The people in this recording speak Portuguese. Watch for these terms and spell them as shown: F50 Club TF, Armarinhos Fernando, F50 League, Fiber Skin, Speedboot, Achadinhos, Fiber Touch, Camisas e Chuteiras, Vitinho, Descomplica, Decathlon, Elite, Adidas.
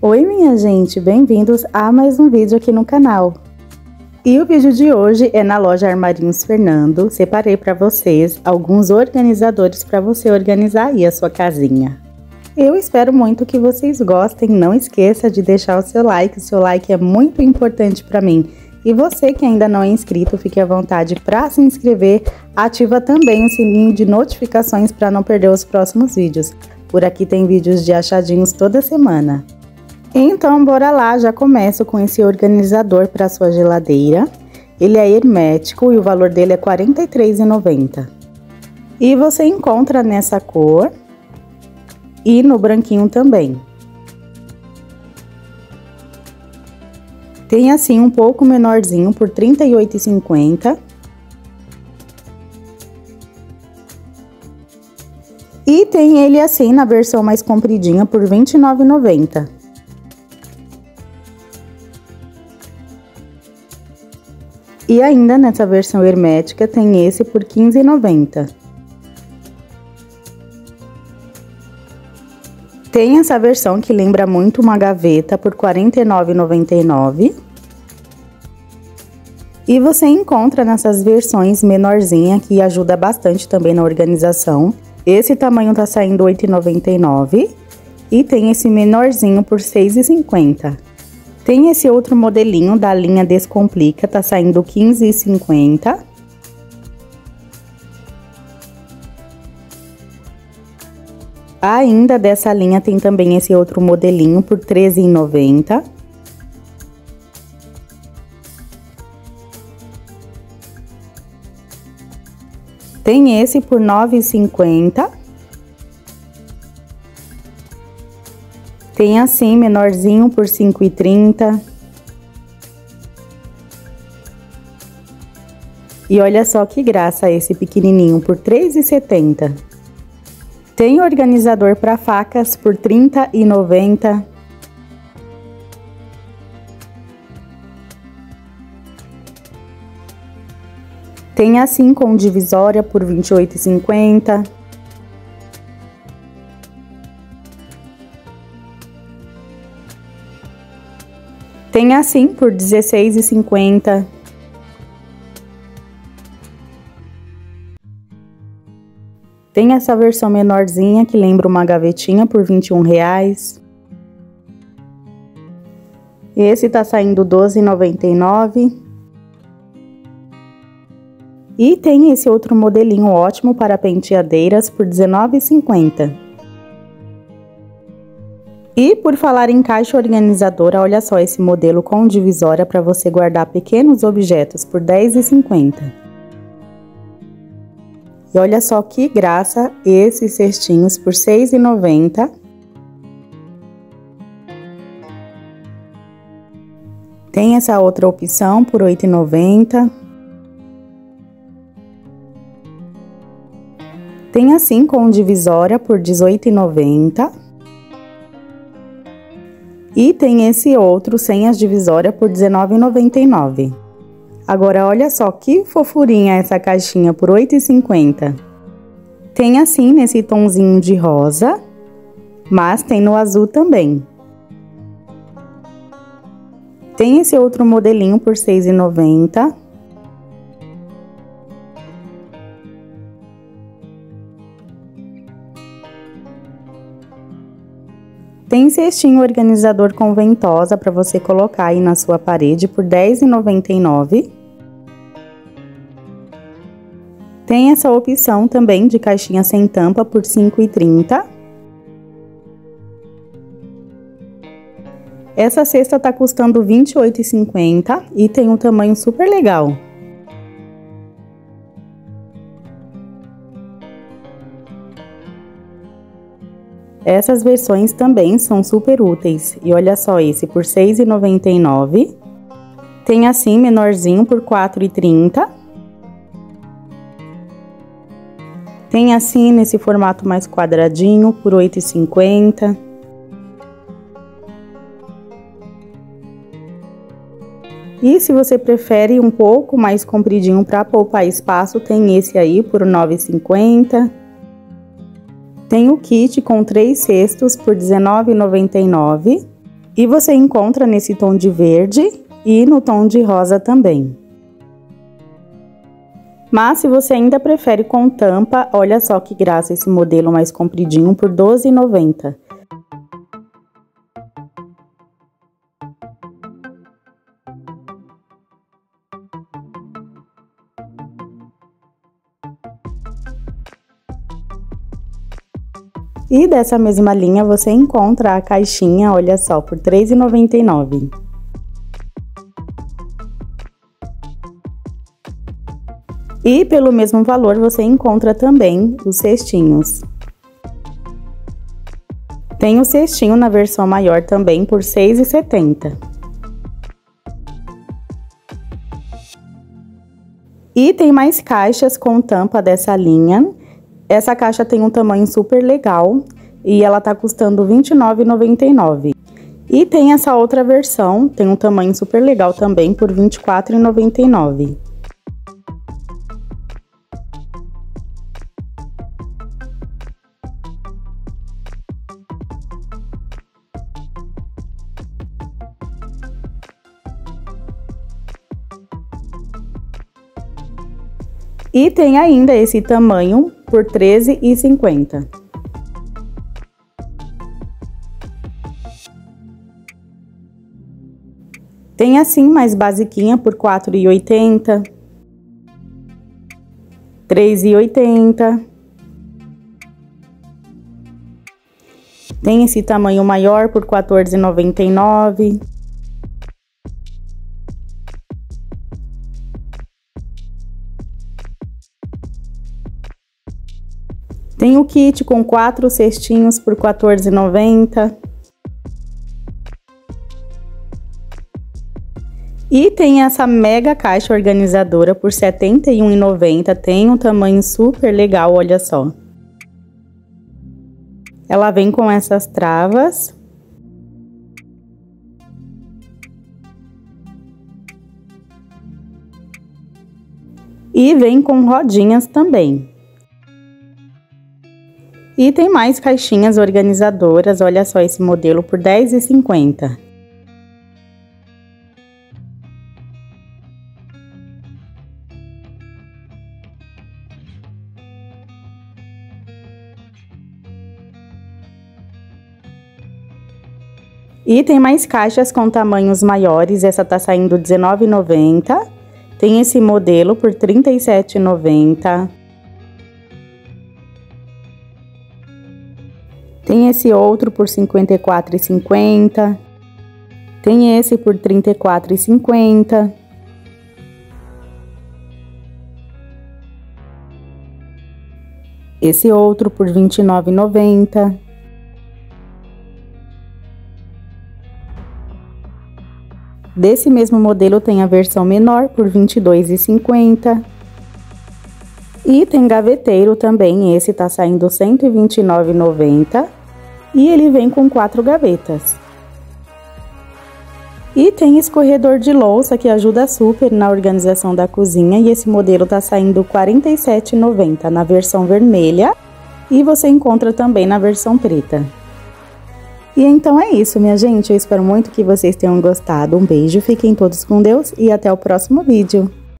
Oi minha gente, bem-vindos a mais um vídeo aqui no canal. E o vídeo de hoje é na loja Armarinhos Fernando. Separei para vocês alguns organizadores para você organizar aí a sua casinha. Eu espero muito que vocês gostem, não esqueça de deixar o seu like é muito importante para mim. E você que ainda não é inscrito, fique à vontade para se inscrever, ativa também o sininho de notificações para não perder os próximos vídeos. Por aqui tem vídeos de achadinhos toda semana. Então bora lá, já começo com esse organizador para sua geladeira. Ele é hermético e o valor dele é R$ 43,90. E você encontra nessa cor e no branquinho também. Tem assim um pouco menorzinho por R$ 38,50. E tem ele assim na versão mais compridinha por R$ 29,90. E ainda nessa versão hermética tem esse por R$ 15,90. Tem essa versão que lembra muito uma gaveta por R$ 49,99. E você encontra nessas versões menorzinha, que ajuda bastante também na organização. Esse tamanho tá saindo R$ 8,99 e tem esse menorzinho por R$ 6,50. Tem esse outro modelinho da linha Descomplica, tá saindo R$ 15,50. Ainda dessa linha tem também esse outro modelinho por R$ 13,90. Tem esse por R$ 9,50. Tem assim, menorzinho, por R$ 5,30. E olha só que graça esse pequenininho, por R$ 3,70. Tem organizador para facas, por R$ 30,90. Tem assim, com divisória, por R$ 28,50. Tem assim por R$ 16,50. Tem essa versão menorzinha que lembra uma gavetinha por R$ 21,00. Esse tá saindo R$ 12,99. E tem esse outro modelinho ótimo para penteadeiras por R$ 19,50. E por falar em caixa organizadora, olha só esse modelo com divisória para você guardar pequenos objetos por R$ 10,50. E olha só que graça esses cestinhos por R$ 6,90. Tem essa outra opção por R$ 8,90. Tem assim com divisória por R$ 18,90. E tem esse outro sem as divisórias por R$ 19,99. Agora olha só que fofurinha essa caixinha por R$ 8,50. Tem assim nesse tonzinho de rosa, mas tem no azul também. Tem esse outro modelinho por R$ 6,90. Tem cestinho organizador com ventosa para você colocar aí na sua parede por R$ 10,99. Tem essa opção também de caixinha sem tampa por R$ 5,30. Essa cesta tá custando R$ 28,50 e tem um tamanho super legal. Essas versões também são super úteis. E olha só esse por R$ 6,99. Tem assim menorzinho por R$ 4,30. Tem assim nesse formato mais quadradinho por R$ 8,50. E se você prefere um pouco mais compridinho para poupar espaço, tem esse aí por R$ 9,50. Tem o kit com 3 cestos por R$ 19,99 E você encontra nesse tom de verde e no tom de rosa também. Mas se você ainda prefere com tampa, olha só que graça esse modelo mais compridinho por R$ 12,90. E dessa mesma linha você encontra a caixinha, olha só, por R$ 3,99. E pelo mesmo valor você encontra também os cestinhos. Tem o cestinho na versão maior também por R$ 6,70. E tem mais caixas com tampa dessa linha. Essa caixa tem um tamanho super legal e ela tá custando R$ 29,99. E tem essa outra versão, tem um tamanho super legal também por R$ 24,99. E tem ainda esse tamanho por R$ 13,50. Tem assim mais basiquinha por R$ 4,80, R$ 3,80. Tem esse tamanho maior por R$ 14,99. Tem o kit com 4 cestinhos por R$ 14,90. E tem essa mega caixa organizadora por R$ 71,90. Tem um tamanho super legal, olha só. Ela vem com essas travas. E vem com rodinhas também. E tem mais caixinhas organizadoras, olha só esse modelo por R$ 10,50. E tem mais caixas com tamanhos maiores, essa tá saindo R$ 19,90. Tem esse modelo por R$ 37,90. Tem esse outro por R$ 54,50. Tem esse por R$ 34,50. Esse outro por R$ 29,90. Desse mesmo modelo tem a versão menor por R$ 22,50. E tem gaveteiro também, esse tá saindo R$ 129,90. E ele vem com 4 gavetas. E tem escorredor de louça que ajuda super na organização da cozinha. E esse modelo tá saindo R$ 47,90 na versão vermelha. E você encontra também na versão preta. E então é isso, minha gente. Eu espero muito que vocês tenham gostado. Um beijo, fiquem todos com Deus e até o próximo vídeo.